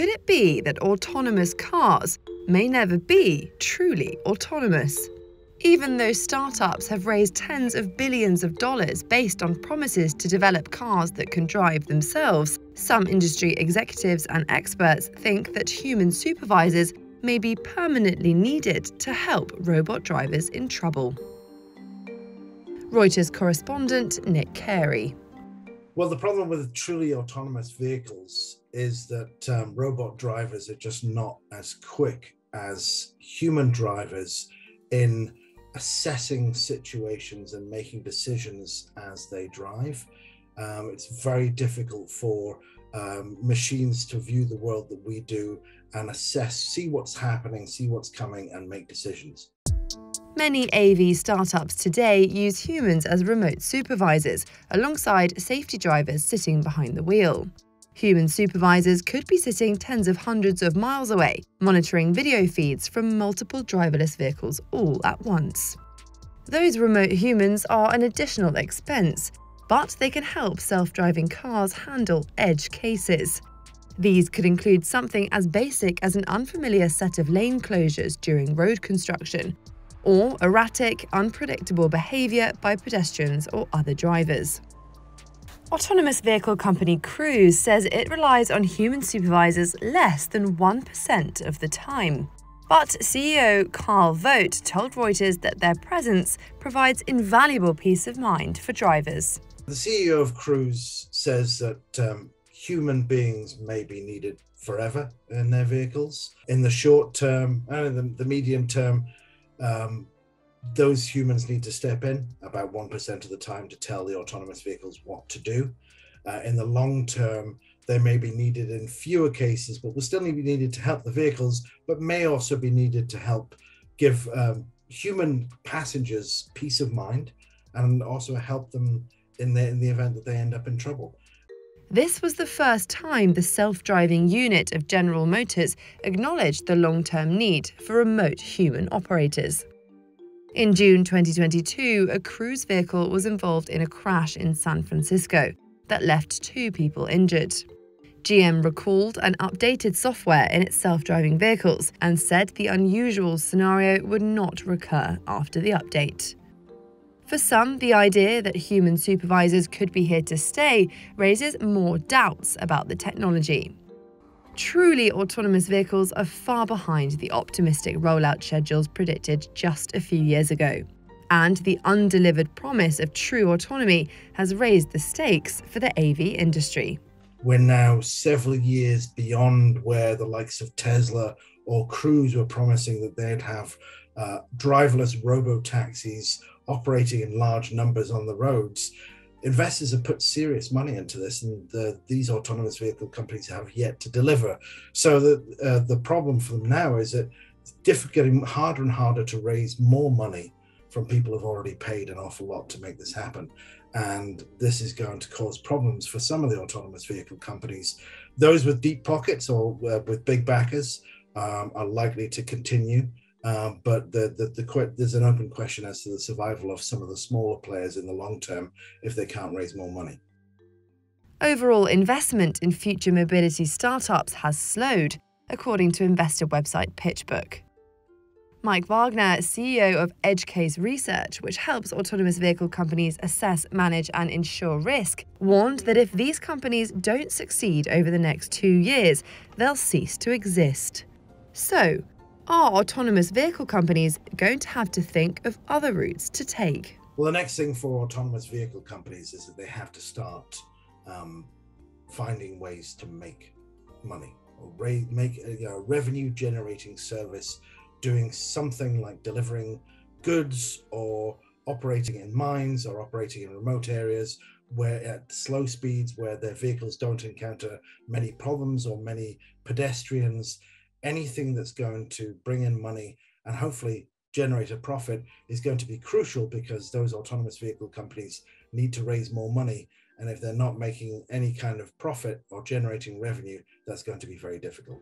Could it be that autonomous cars may never be truly autonomous? Even though startups have raised tens of billions of dollars based on promises to develop cars that can drive themselves, some industry executives and experts think that human supervisors may be permanently needed to help robot drivers in trouble. Reuters correspondent Nick Carey. Well, the problem with truly autonomous vehicles is that robot drivers are just not as quick as human drivers in assessing situations and making decisions as they drive. It's very difficult for machines to view the world that we do and assess, see what's happening, see what's coming, and make decisions. Many AV startups today use humans as remote supervisors, alongside safety drivers sitting behind the wheel. Human supervisors could be sitting tens of hundreds of miles away, monitoring video feeds from multiple driverless vehicles all at once. Those remote humans are an additional expense, but they can help self-driving cars handle edge cases. These could include something as basic as an unfamiliar set of lane closures during road construction, or erratic, unpredictable behavior by pedestrians or other drivers. Autonomous vehicle company Cruise says it relies on human supervisors less than 1% of the time. But CEO Carl Vogt told Reuters that their presence provides invaluable peace of mind for drivers. The CEO of Cruise says that human beings may be needed forever in their vehicles. In the short term and in the medium term, those humans need to step in about 1% of the time to tell the autonomous vehicles what to do. In the long term, they may be needed in fewer cases, but will still be needed to help the vehicles, but may also be needed to help give human passengers peace of mind and also help them in the event that they end up in trouble. This was the first time the self-driving unit of General Motors acknowledged the long-term need for remote human operators. In June 2022, a Cruise vehicle was involved in a crash in San Francisco that left 2 people injured. GM recalled and updated software in its self-driving vehicles and said the unusual scenario would not recur after the update. For some, the idea that human supervisors could be here to stay raises more doubts about the technology. Truly autonomous vehicles are far behind the optimistic rollout schedules predicted just a few years ago, and the undelivered promise of true autonomy has raised the stakes for the AV industry. We're now several years beyond where the likes of Tesla or Cruise were promising that they'd have driverless robo-taxis operating in large numbers on the roads. Investors have put serious money into this, and these autonomous vehicle companies have yet to deliver. So the problem for them now is that it's getting harder and harder to raise more money from people who've already paid an awful lot to make this happen. And this is going to cause problems for some of the autonomous vehicle companies. Those with deep pockets or with big backers are likely to continue. But there's an open question as to the survival of some of the smaller players in the long term if they can't raise more money. Overall investment in future mobility startups has slowed, according to investor website PitchBook. Mike Wagner, CEO of Edgecase Research, which helps autonomous vehicle companies assess, manage and insure risk, warned that if these companies don't succeed over the next 2 years, they'll cease to exist. So, are autonomous vehicle companies going to have to think of other routes to take? Well, the next thing for autonomous vehicle companies is that they have to start finding ways to make money, or make a revenue-generating service, doing something like delivering goods or operating in mines or operating in remote areas where at slow speeds where their vehicles don't encounter many problems or many pedestrians. Anything that's going to bring in money and hopefully generate a profit is going to be crucial, because those autonomous vehicle companies need to raise more money. And if they're not making any kind of profit or generating revenue, that's going to be very difficult.